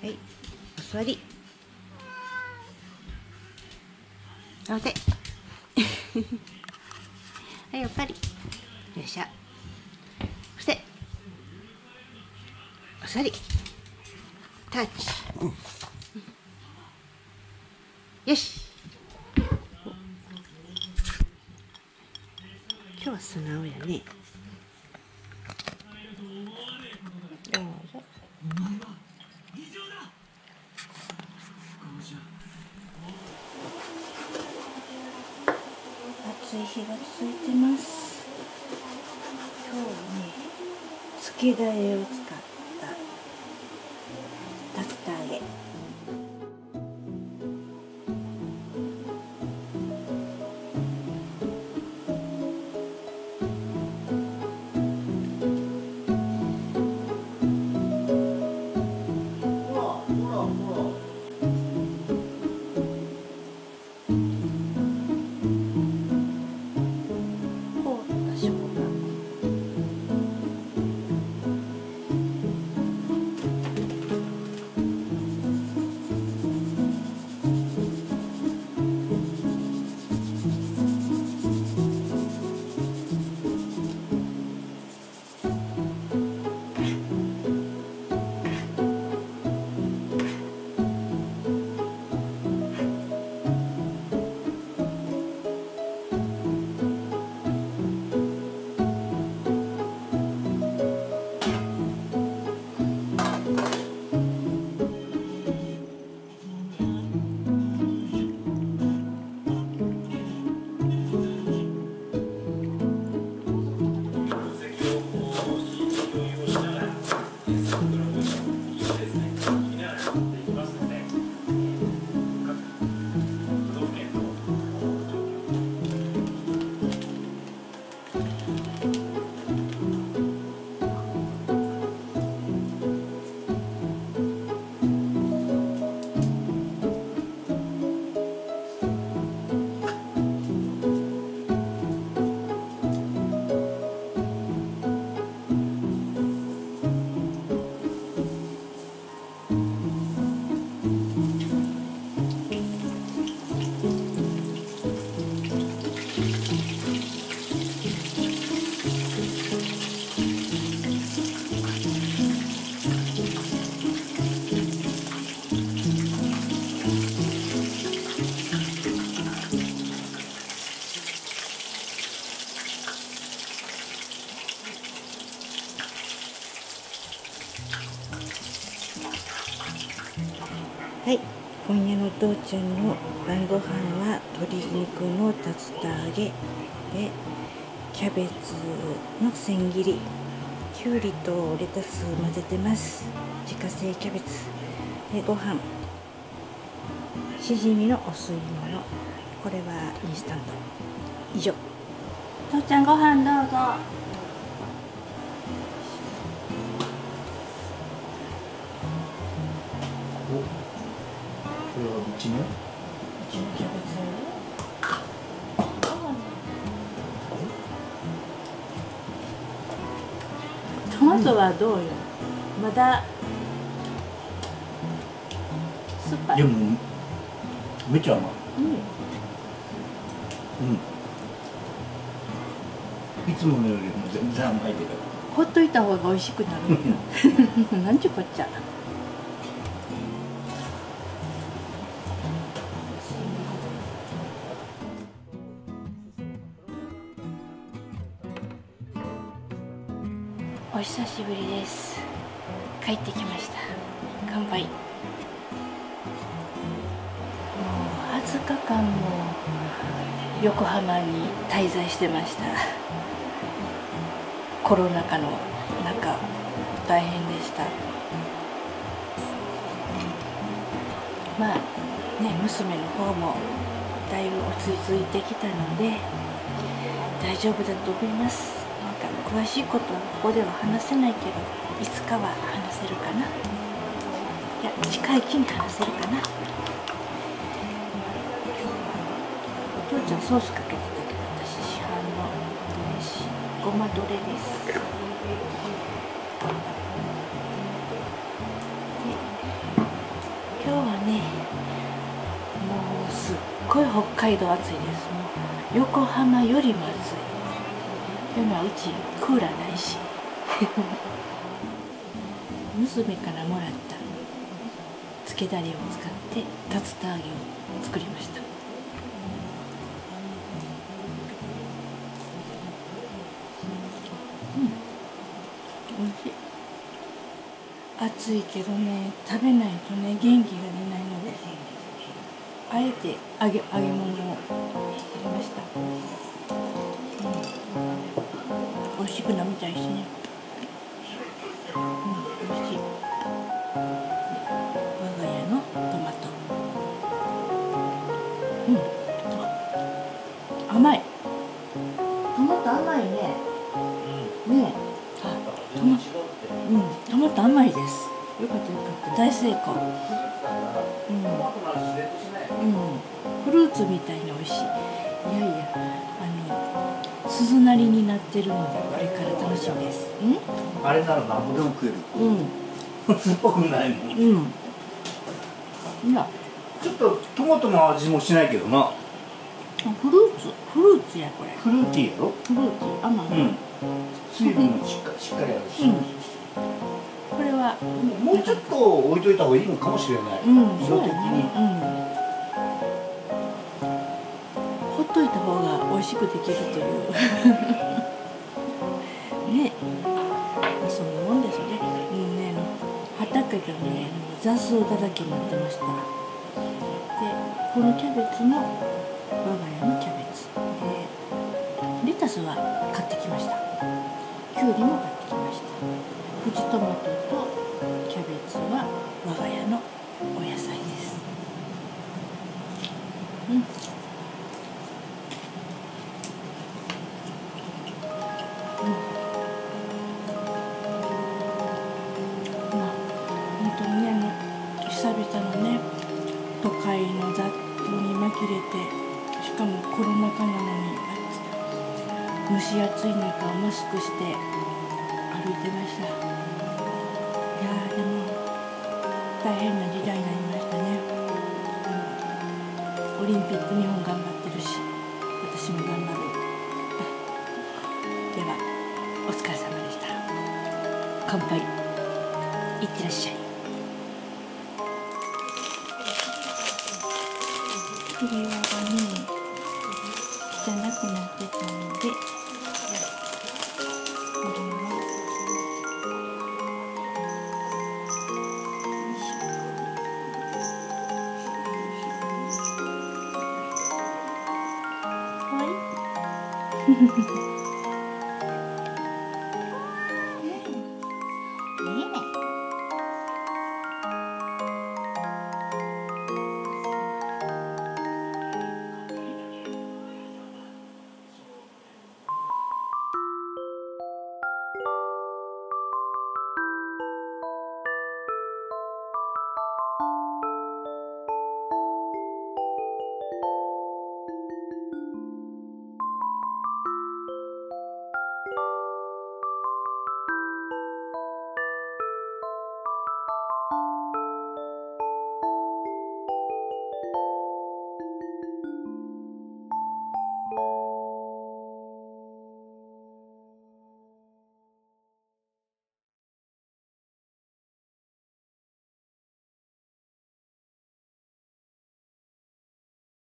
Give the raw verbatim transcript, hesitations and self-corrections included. はい、お座り。あ、待て。はい、やっぱり。よっしゃ。伏せ。お座り。タッチ。うん、よし。今日は素直やね。どうぞ。うん暑い日が続いてます。今日はね、つけだれを使った竜田揚げ。はい、今夜の道中の晩ご飯は鶏肉の竜田揚げで、キャベツの千切り、きゅうりとレタス混ぜてます。自家製キャベツで、ご飯、しじみのお吸い物、これはインスタント。以上。父ちゃん、ご飯どうぞ。これはうちのキャベツ。トマトはどうよ。まだ酸っぱい。でもめっちゃ甘い。うん。いつものよりも全然甘いけど。ほっといた方が美味しくなる。なんちゅうこっちゃ。お久しぶりです。帰ってきました。乾杯。もうはつかかんも横浜に滞在してました。コロナ禍の中、大変でした。まあね、娘の方もだいぶ落ち着いてきたので大丈夫だと思います。詳しいことはここでは話せないけど、いつかは話せるかな。いや、近いうちに話せるかな。お父ちゃんソースかけてたけど、私市販のごまどれです。で、今日はね、もうすっごい北海道暑いです。もう横浜よりも暑い。今うちクーラーないし娘からもらったつけだれを使って竜田揚げを作りました。うん、おいしい。暑いけどね、食べないとね元気が出ないので、あえて揚げ揚げ物を作りました。美味しくなみたいしね。うん、美味しい。我が家のトマト。うん。甘い。トマト甘いね。うん、ねえ。あ、トマト。うん、トマト甘いです。よかったよかった。大成功。うん。うん。フルーツみたいに美味しい。いやいや、あの。鈴なりになってるので、これから楽しみです。うん、あれなら何でも食える。うん。すごくないもん。うん。いや、ちょっとトマトの味もしないけどな。フルーツ、フルーツやこれ。フルーティーやろ。フルーティー、甘い。うん。水分もしっかりしっかりあるし。これはもうちょっと置いといた方がいいのかもしれない。うん。色的に。うん。ほっといた方が美味しくできるというね、そんなもんですね。うんね、畑がね雑草だらけになってました。で、このキャベツも我が家のキャベツで、レタスは買ってきました。きゅうりも買ってきました。プチトマトとキャベツは我が家のお野菜です。うん、久々のね、都会の雑踏に紛れて、しかもコロナ禍なのに蒸し暑い中マスクして歩いてました。いやー、でも大変な時代になりましたね。うん、オリンピック日本頑張ってるし、私も頑張る。ではお疲れ様でした。乾杯。いってらっしゃい。指輪がね、汚くなってたので、これをはい。